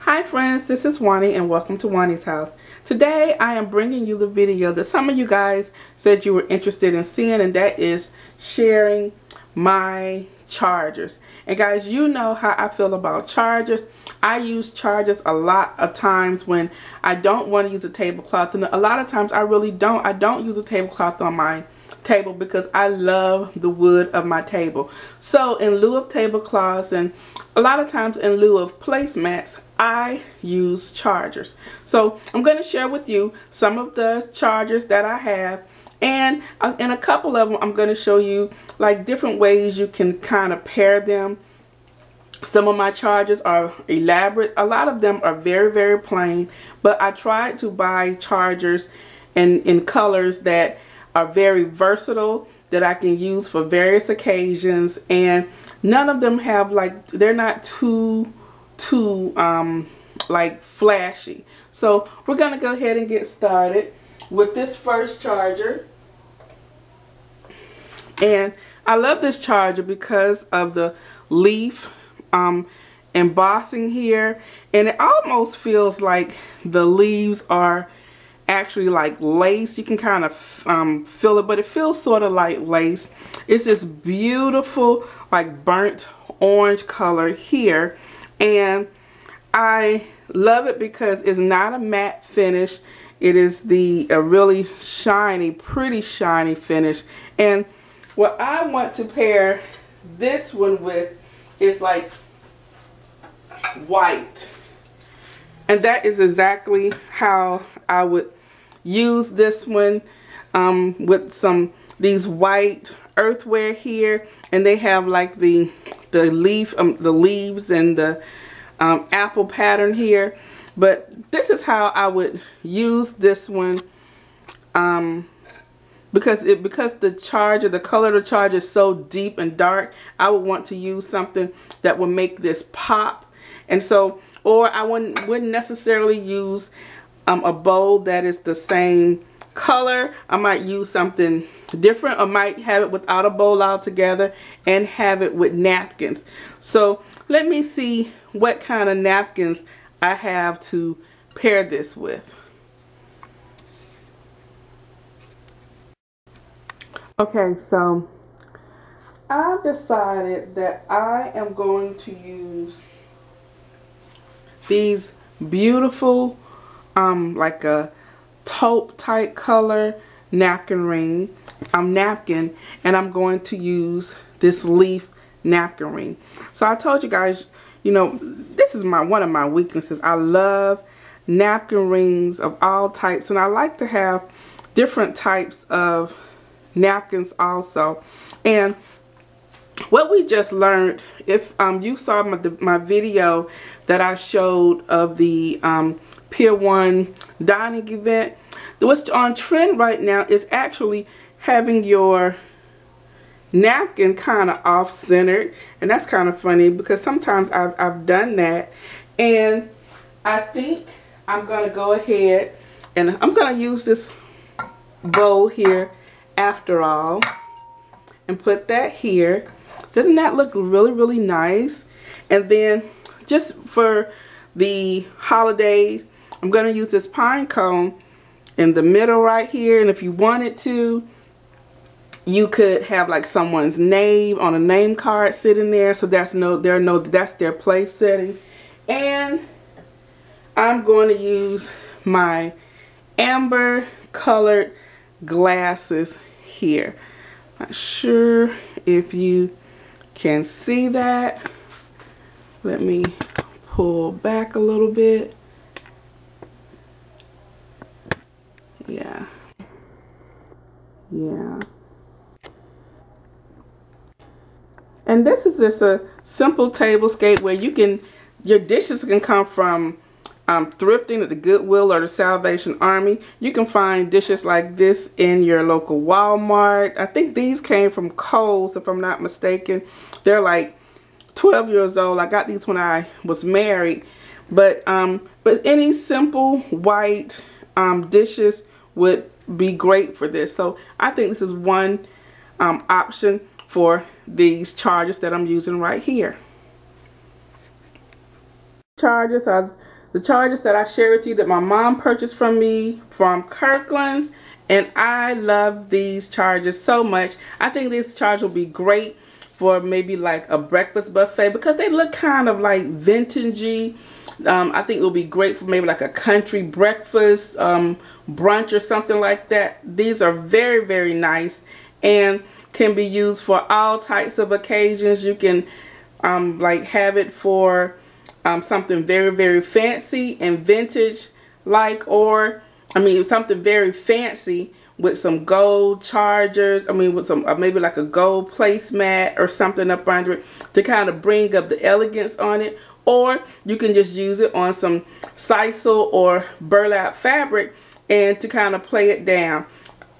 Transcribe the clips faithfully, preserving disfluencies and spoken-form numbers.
Hi friends, this is Juani and welcome to Juani's house. Today I am bringing you the video that some of you guys said you were interested in seeing, and that is sharing my chargers. And guys, you know how I feel about chargers. I use chargers a lot of times when I don't want to use a tablecloth, and a lot of times I really don't. I don't use a tablecloth on my table because I love the wood of my table. So in lieu of tablecloths and a lot of times in lieu of placemats, I use chargers. So I'm going to share with you some of the chargers that I have, and in a couple of them I'm going to show you like different ways you can kind of pair them. Some of my chargers are elaborate, a lot of them are very very plain, but I tried to buy chargers in, in colors that are very versatile, that I can use for various occasions, and none of them have like, they're not too too um like flashy. So we're gonna go ahead and get started with this first charger. And I love this charger because of the leaf um embossing here, and it almost feels like the leaves are actually like lace. You can kind of um, feel it, but it feels sort of like lace. It's this beautiful like burnt orange color here, and I love it because it's not a matte finish. It is the a really shiny, pretty shiny finish. And what I want to pair this one with is like white, and that is exactly how I would use this one, um, with some these white earthenware here, and they have like the the leaf, um, the leaves and the um, apple pattern here. But this is how I would use this one, um, because it because the charger, the color of the charger is so deep and dark. I would want to use something that would make this pop, and so or I wouldn't wouldn't necessarily use Um, a bowl that is the same color. I might use something different. I might have it without a bowl altogether and have it with napkins. So let me see what kind of napkins I have to pair this with. Okay, so I've decided that I am going to use these beautiful Um, like a taupe type color napkin ring, um, napkin, and I'm going to use this leaf napkin ring. So I told you guys, you know, this is my one of my weaknesses. I love napkin rings of all types, and I like to have different types of napkins also. And what we just learned, if um, you saw my, the, my video that I showed of the um, Pier one dining event, what's on trend right now is actually having your napkin kind of off-centered, and that's kind of funny because sometimes I've, I've done that. And I think I'm going to go ahead and I'm going to use this bowl here after all and put that here. Doesn't that look really really nice? And then just for the holidays, I'm going to use this pine cone in the middle right here, and if you wanted to, you could have like someone's name on a name card sitting there, so that's no there no that's their place setting. And I'm going to use my amber colored glasses here. Not sure if you can see that. Let me pull back a little bit. Yeah. Yeah. And this is just a simple tablescape where you can, your dishes can come from um, thrifting at the Goodwill or the Salvation Army. You can find dishes like this in your local Walmart. I think these came from Kohl's, if I'm not mistaken. They're like twelve years old. I got these when I was married, but um but any simple white um dishes would be great for this. So I think this is one um option for these chargers that I'm using right here. Chargers are the chargers that I share with you that my mom purchased from me from Kirkland's. And I love these chargers so much. I think this charge will be great for maybe like a breakfast buffet because they look kind of like vintagey. Um, I think it will be great for maybe like a country breakfast, um, brunch or something like that. These are very, very nice and can be used for all types of occasions. You can um, like have it for um, something very, very fancy and vintage like, or I mean something very fancy with some gold chargers. I mean with some uh, maybe like a gold placemat or something up under it to kind of bring up the elegance on it. Or you can just use it on some sisal or burlap fabric and to kind of play it down.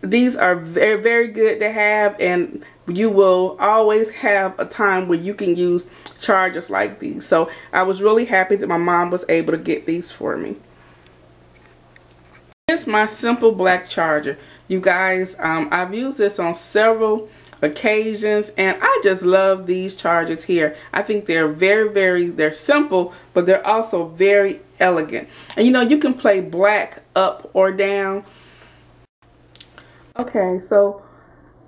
These are very, very good to have, and you will always have a time where you can use chargers like these. So I was really happy that my mom was able to get these for me. Here's my simple black charger. You guys, um, I've used this on several occasions and I just love these chargers here. I think they're very, very, they're simple, but they're also very elegant. And you know, you can play black up or down. Okay, so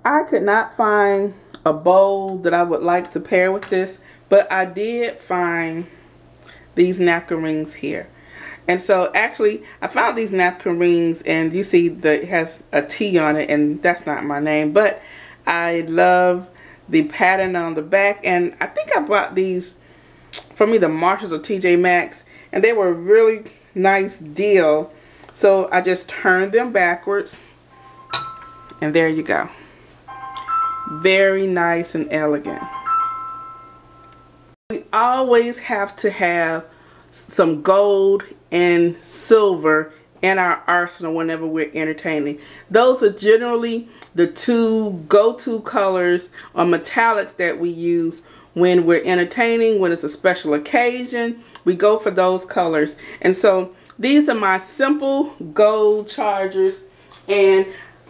I could not find a bowl that I would like to pair with this, but I did find these napkin rings here. And so actually I found these napkin rings, and you see that it has a T on it, and that's not my name, but I love the pattern on the back. And I think I bought these from either Marshalls or T J Maxx, and they were a really nice deal. So I just turned them backwards, and there you go. Very nice and elegant. We always have to have some gold and silver in our arsenal whenever we're entertaining. Those are generally the two go-to colors or metallics that we use when we're entertaining, when it's a special occasion. We go for those colors. And so these are my simple gold chargers, and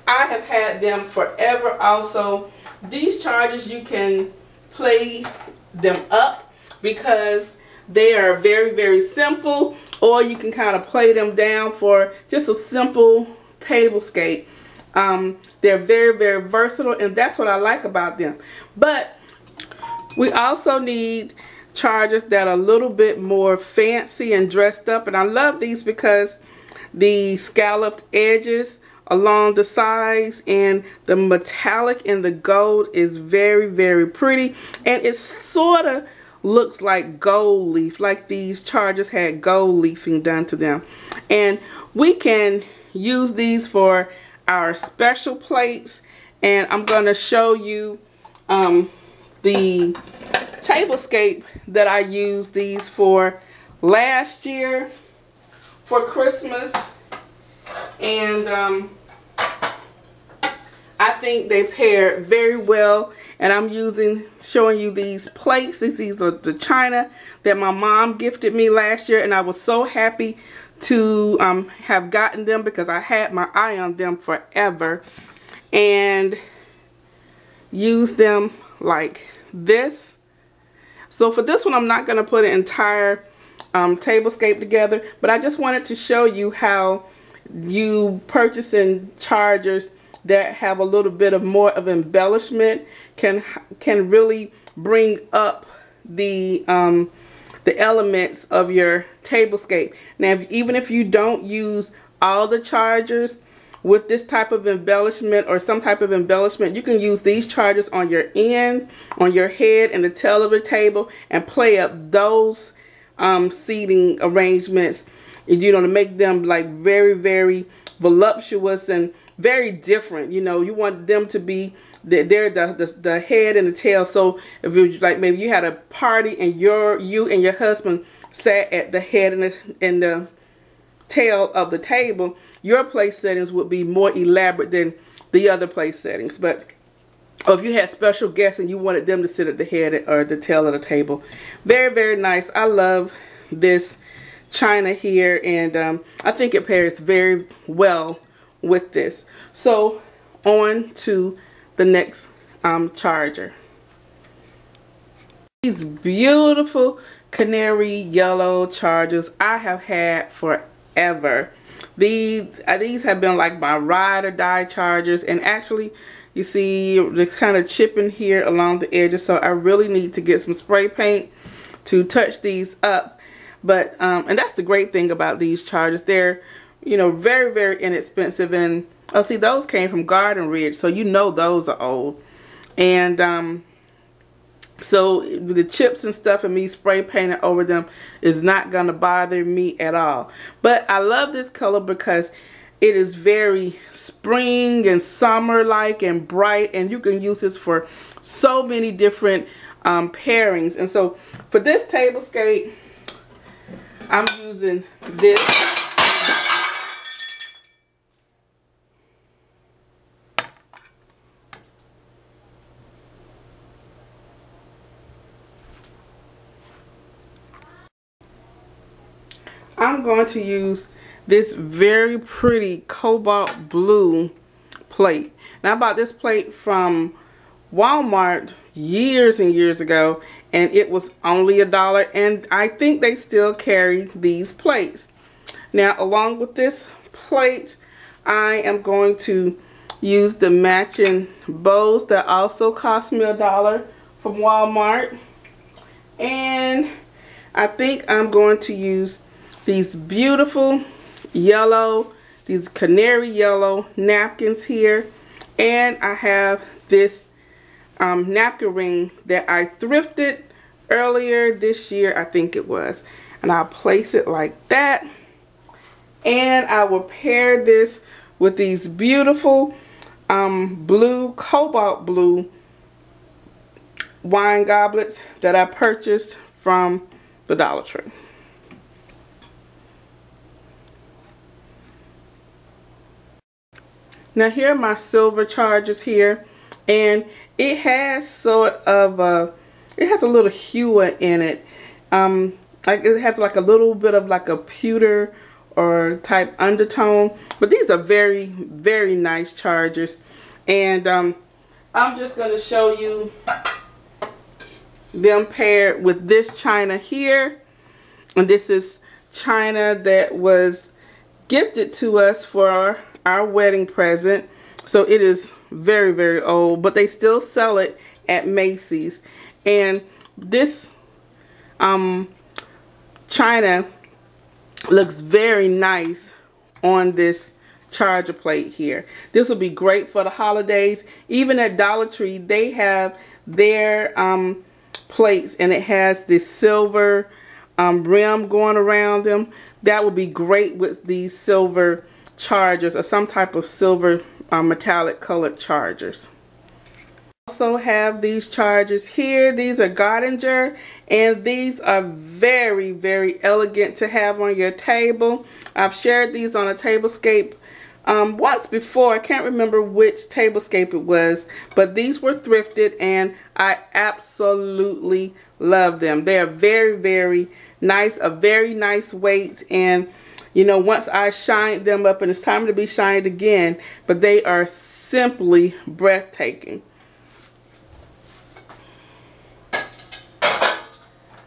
I have had them forever. Also, these chargers, you can play them up because they are very, very simple, or you can kind of play them down for just a simple tablescape. Um, they're very, very versatile, and that's what I like about them. But we also need chargers that are a little bit more fancy and dressed up, and I love these because the scalloped edges along the sides and the metallic and the gold is very, very pretty, and it's sort of looks like gold leaf, like these chargers had gold leafing done to them. And we can use these for our special plates, and I'm going to show you um, the tablescape that I used these for last year for Christmas, and um, I think they paired very well. And I'm using, showing you these plates. These, these are the china that my mom gifted me last year, and I was so happy to um, have gotten them because I had my eye on them forever, and used them like this. So for this one, I'm not going to put an entire um, tablescape together, but I just wanted to show you how you purchasing chargers that have a little bit of more of embellishment can can really bring up the um, the elements of your tablescape. Now, if, even if you don't use all the chargers with this type of embellishment or some type of embellishment, you can use these chargers on your end, on your head, and the tail of the table, and play up those um, seating arrangements. You know, to make them like very, very voluptuous and very different. You know, you want them to be the, they're the, the the head and the tail. So if you like, maybe you had a party and your you and your husband sat at the head and the, and the tail of the table, your place settings would be more elaborate than the other place settings. But or if you had special guests and you wanted them to sit at the head or the tail of the table, very, very nice. I love this china here, and um, I think it pairs very well with this. So on to the next um, charger. These beautiful canary yellow chargers I have had forever. These uh, these have been like my ride or die chargers, and actually you see they're kind of chipping here along the edges, so I really need to get some spray paint to touch these up. But um, and that's the great thing about these chargers, they're, you know, very very inexpensive. And oh, see, those came from Garden Ridge, so you know those are old. And um, so the chips and stuff and me spray painting over them is not going to bother me at all. But I love this color because it is very spring and summer like and bright, and you can use this for so many different um, pairings. And so for this table scape, I'm using this. I'm going to use this very pretty cobalt blue plate. Now, I bought this plate from Walmart years and years ago, and it was only a dollar, and I think they still carry these plates. Now, along with this plate, I am going to use the matching bows that also cost me a dollar from Walmart. And I think I'm going to use these beautiful yellow, these canary yellow napkins here. And I have this um, napkin ring that I thrifted earlier this year, I think it was. And I'll place it like that. And I will pair this with these beautiful um, blue, cobalt blue wine goblets that I purchased from the Dollar Tree. Now, here are my silver chargers here, and it has sort of a, it has a little hue in it. Um, like it has like a little bit of like a pewter or type undertone, but these are very, very nice chargers. And um, I'm just going to show you them paired with this china here. And this is china that was gifted to us for our wedding present, so it is very very old, but they still sell it at Macy's. And this um china looks very nice on this charger plate here. This will be great for the holidays. Even at Dollar Tree, they have their um plates, and it has this silver um rim going around them. That would be great with these silver chargers or some type of silver um, metallic colored chargers. Also have these chargers here. These are Godinger, and these are very very elegant to have on your table. I've shared these on a tablescape um, once before. I can't remember which tablescape it was, but these were thrifted and I absolutely love them. They are very very nice, a very nice weight, and you know, once I shine them up, and it's time to be shined again, but they are simply breathtaking.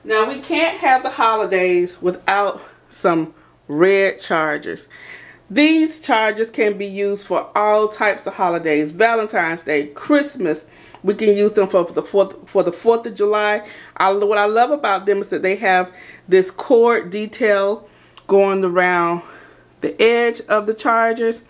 Now, we can't have the holidays without some red chargers. These chargers can be used for all types of holidays, Valentine's Day, Christmas. We can use them for the fourth, for the Fourth of July. I, what I love about them is that they have this cord detail going around the edge of the chargers,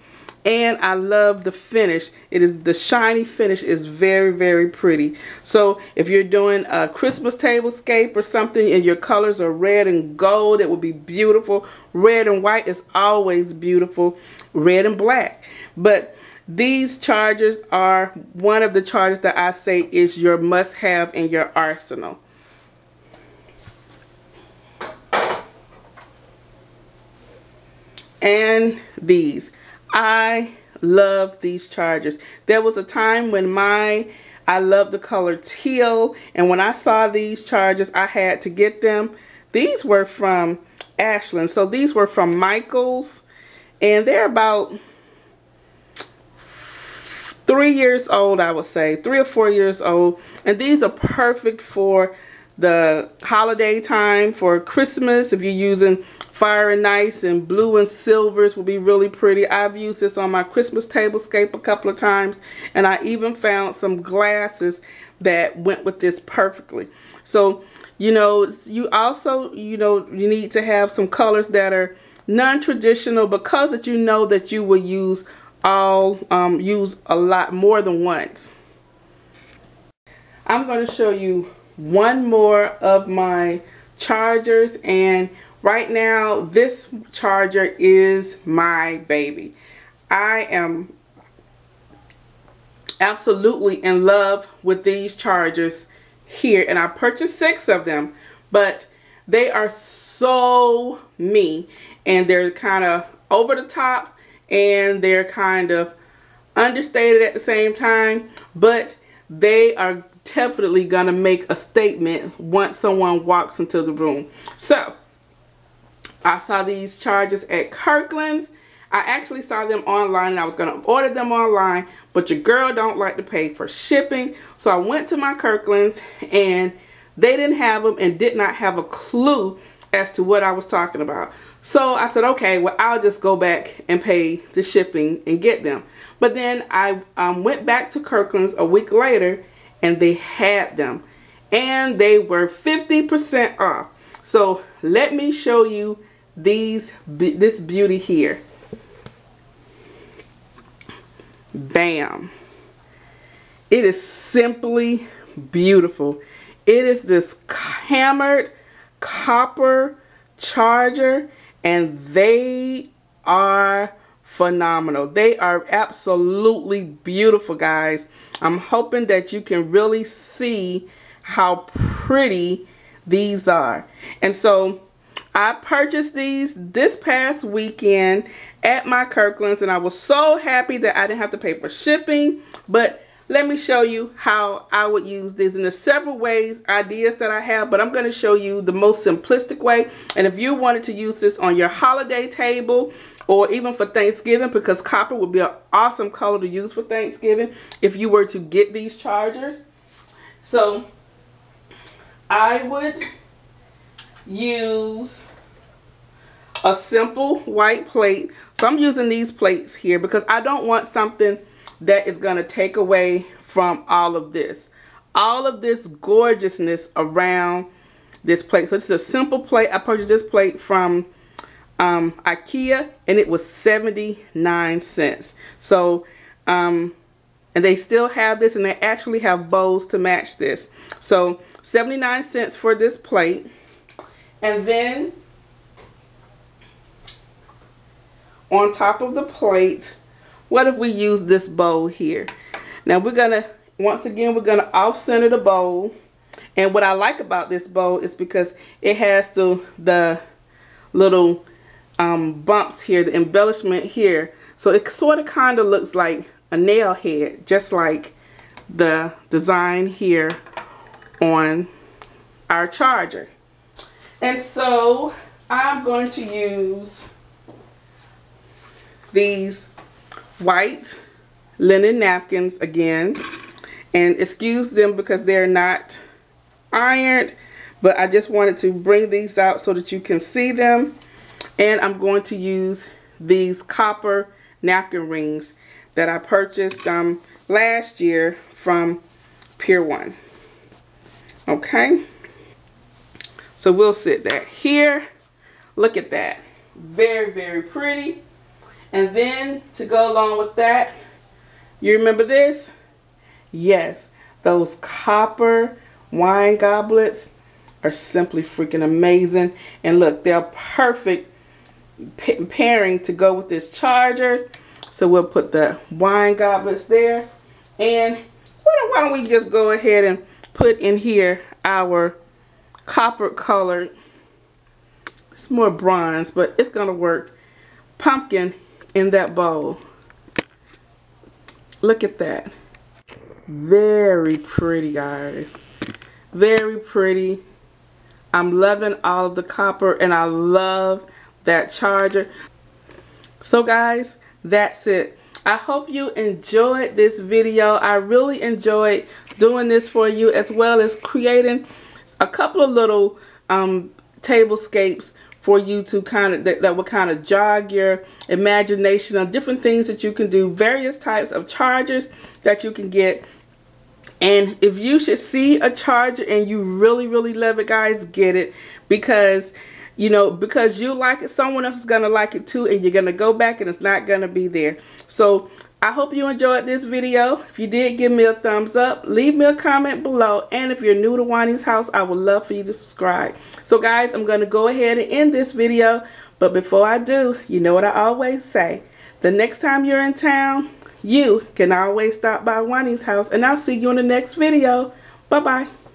and I love the finish. It is the shiny finish is very very pretty. So if you're doing a Christmas tablescape or something and your colors are red and gold, it would be beautiful. Red and white is always beautiful, red and black. But these chargers are one of the chargers that I say is your must-have in your arsenal. And these, I love these chargers. There was a time when my I love the color teal, and when I saw these chargers, I had to get them. These were from Ashland, so these were from Michaels, and they're about three years old, I would say, three or four years old. And these are perfect for the holiday time for Christmas. If you're using fire and ice, and blue and silvers will be really pretty. I've used this on my Christmas table scape a couple of times, and I even found some glasses that went with this perfectly. So, you know, you also, you know, you need to have some colors that are non-traditional, but colors that you know that you will use all, um, use a lot more than once. I'm going to show you one more of my chargers, and right now this charger is my baby. I am absolutely in love with these chargers here, and I purchased six of them, but they are so me, and they're kind of over the top, and they're kind of understated at the same time, but they are definitely gonna make a statement once someone walks into the room. So I saw these chargers at Kirkland's. I actually saw them online, and I was gonna order them online, but your girl don't like to pay for shipping. So I went to my Kirkland's, and they didn't have them and did not have a clue as to what I was talking about. So I said, okay, well, I'll just go back and pay the shipping and get them. But then I um, went back to Kirkland's a week later, and they had them, and they were fifty percent off. So let me show you these, this beauty here. Bam. It is simply beautiful. It is this hammered copper charger, and they are phenomenal. They are absolutely beautiful, guys. I'm hoping that you can really see how pretty these are. And so I purchased these this past weekend at my Kirkland's, and I was so happy that I didn't have to pay for shipping. But let me show you how I would use these, and there's several ways, ideas that I have, but I'm going to show you the most simplistic way. And if you wanted to use this on your holiday table, or even for Thanksgiving, because copper would be an awesome color to use for Thanksgiving if you were to get these chargers. So I would use a simple white plate. So I'm using these plates here because I don't want something that is going to take away from all of this. All of this gorgeousness around this plate. So it's a simple plate. I purchased this plate from Um, IKEA, and it was seventy-nine cents. So um, and they still have this, and they actually have bowls to match this. So seventy-nine cents for this plate. And then on top of the plate, what if we use this bowl here? Now we're gonna, once again, we're gonna off center the bowl. And what I like about this bowl is because it has the, the little Um, bumps here, the embellishment here, so it sort of kind of looks like a nail head, just like the design here on our charger. And so I'm going to use these white linen napkins again, and excuse them because they're not ironed, but I just wanted to bring these out so that you can see them. And I'm going to use these copper napkin rings that I purchased um, last year from Pier one. Okay. So we'll sit that here. Look at that. Very, very pretty. And then to go along with that, you remember this? Yes. Those copper wine goblets are simply freaking amazing. And look, they're perfect pairing to go with this charger. So we'll put the wine goblets there, and why don't we just go ahead and put in here our copper colored, it's more bronze, but it's gonna work, pumpkin in that bowl. Look at that. Very pretty, guys. Very pretty. I'm loving all of the copper, and I love that charger. So guys, that's it. I hope you enjoyed this video. I really enjoyed doing this for you, as well as creating a couple of little um, tablescapes for you to kind of, that, that will kind of jog your imagination on different things that you can do, various types of chargers that you can get. And if you should see a charger and you really, really love it, guys, get it, because you know, because you like it, someone else is going to like it too, and you're going to go back and it's not going to be there. So I hope you enjoyed this video. If you did, give me a thumbs up, leave me a comment below, and if you're new to Juani's House, I would love for you to subscribe. So guys, I'm going to go ahead and end this video, but before I do, you know what I always say, the next time you're in town, you can always stop by Juani's House, and I'll see you in the next video. Bye-bye.